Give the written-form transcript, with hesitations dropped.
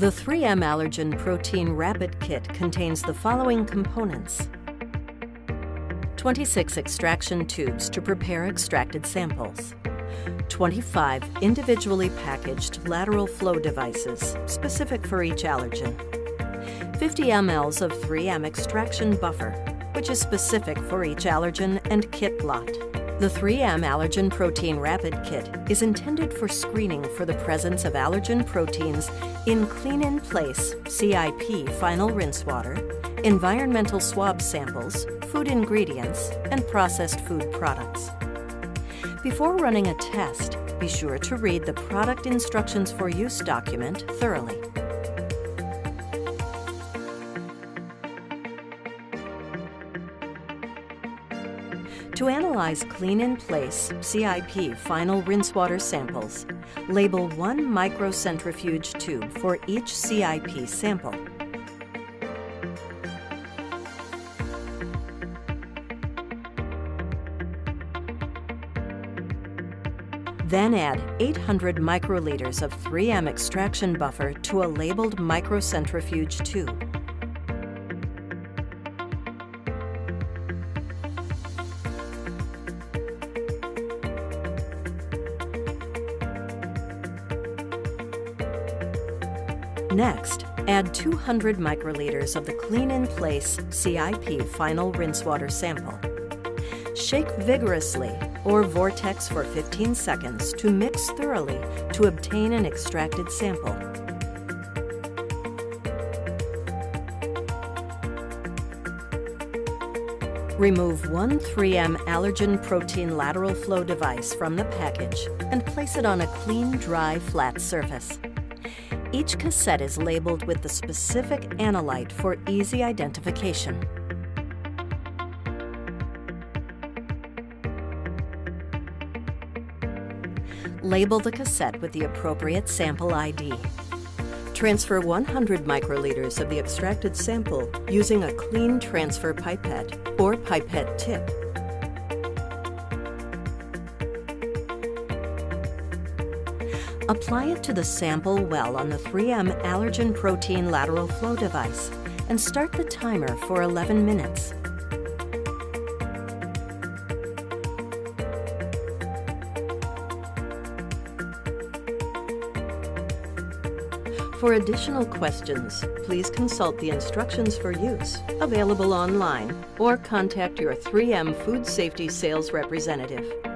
The 3M Allergen Protein Rapid Kit contains the following components: 26 extraction tubes to prepare extracted samples, 25 individually packaged lateral flow devices specific for each allergen, 50 mLs of 3M extraction buffer, which is specific for each allergen and kit lot. The 3M Allergen Protein Rapid Kit is intended for screening for the presence of allergen proteins in clean-in-place CIP final rinse water, environmental swab samples, food ingredients, and processed food products. Before running a test, be sure to read the product instructions for use document thoroughly. To analyze clean-in-place CIP final rinse water samples, label 1 microcentrifuge tube for each CIP sample. Then add 800 microliters of 3M extraction buffer to a labeled microcentrifuge tube. Next, add 200 microliters of the clean-in-place CIP final rinse water sample. Shake vigorously or vortex for 15 seconds to mix thoroughly to obtain an extracted sample. Remove one 3M allergen protein lateral flow device from the package and place it on a clean, dry, flat surface. Each cassette is labeled with the specific analyte for easy identification. Label the cassette with the appropriate sample ID. Transfer 100 microliters of the extracted sample using a clean transfer pipette or pipette tip. Apply it to the sample well on the 3M Allergen Protein Lateral Flow device and start the timer for 11 minutes. For additional questions, please consult the instructions for use available online or contact your 3M Food Safety Sales representative.